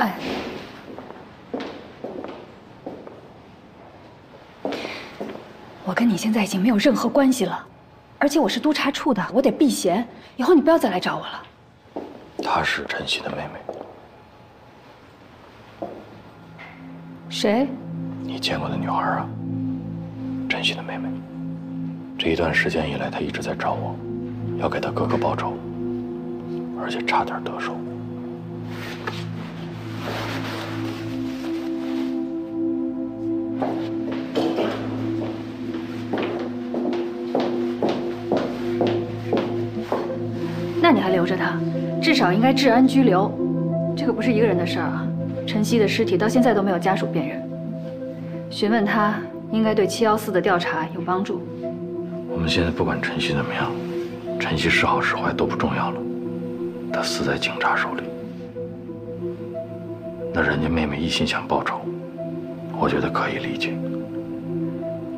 哎，我跟你现在已经没有任何关系了，而且我是督察处的，我得避嫌。以后你不要再来找我了。她是晨曦的妹妹。谁？你见过的女孩啊，晨曦的妹妹。这一段时间以来，她一直在找我，要给她哥哥报仇，而且差点得手。 那你还留着他，至少应该治安拘留。这个不是一个人的事儿啊！晨曦的尸体到现在都没有家属辨认，询问他应该对714的调查有帮助。我们现在不管晨曦怎么样，晨曦是好是坏都不重要了，他死在警察手里。 那人家妹妹一心想报仇，我觉得可以理解。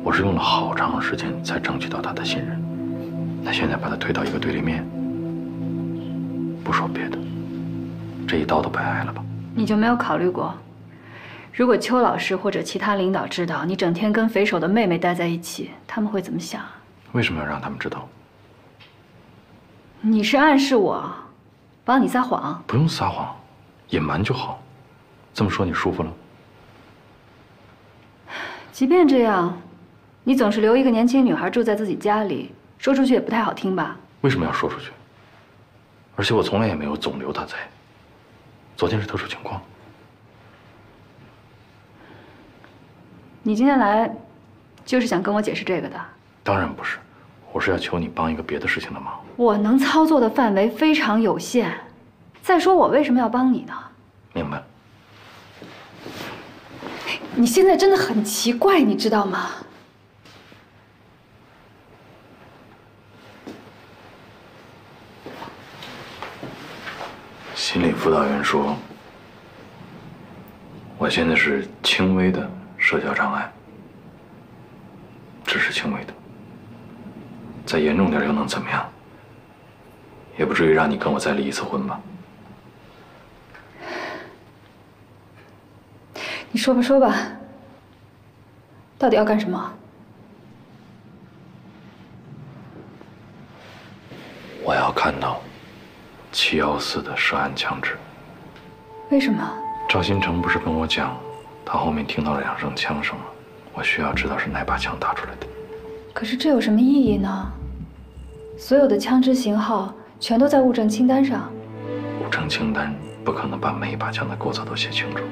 我是用了好长时间才争取到她的信任，那现在把她推到一个对立面，不说别的，这一刀都白挨了吧？你就没有考虑过，如果邱老师或者其他领导知道你整天跟匪首的妹妹待在一起，他们会怎么想？为什么要让他们知道？你是暗示我，帮你撒谎？不用撒谎，隐瞒就好。 这么说你舒服了？即便这样，你总是留一个年轻女孩住在自己家里，说出去也不太好听吧？为什么要说出去？而且我从来也没有总留她在。昨天是特殊情况。你今天来，就是想跟我解释这个的？当然不是，我是要求你帮一个别的事情的忙。我能操作的范围非常有限。再说我为什么要帮你呢？明白了。 你现在真的很奇怪，你知道吗？心理辅导员说，我现在是轻微的社交障碍，只是轻微的，再严重点又能怎么样？也不至于让你跟我再离一次婚吧。 你说吧，说吧，到底要干什么？我要看到714的涉案枪支。为什么？赵新成不是跟我讲，他后面听到了2声枪声吗？我需要知道是哪把枪打出来的。可是这有什么意义呢？所有的枪支型号全都在物证清单上。物证清单不可能把每一把枪的构造都写清楚。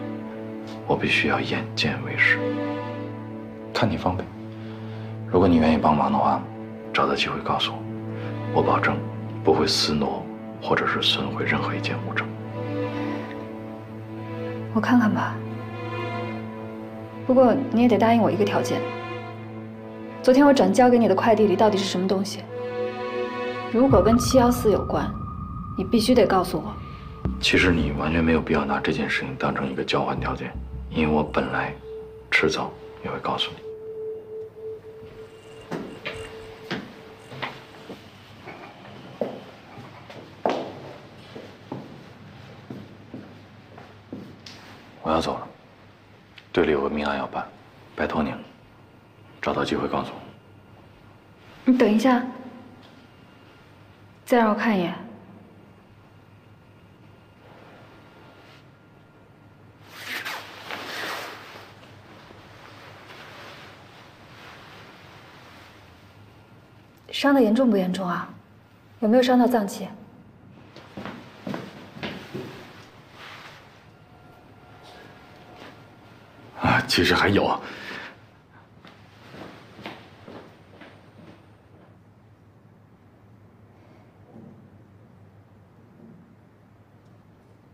我必须要眼见为实，看你方便。如果你愿意帮忙的话，找到机会告诉我，我保证不会撕挪或者是损毁任何一件物证。我看看吧。不过你也得答应我一个条件：昨天我转交给你的快递里到底是什么东西？如果跟714有关，你必须得告诉我。其实你完全没有必要拿这件事情当成一个交换条件。 因为我本来迟早也会告诉你。我要走了，队里有个命案要办，拜托你了，找到机会告诉我。你等一下，再让我看一眼。 伤得严重不严重啊？有没有伤到脏器？啊，其实还有，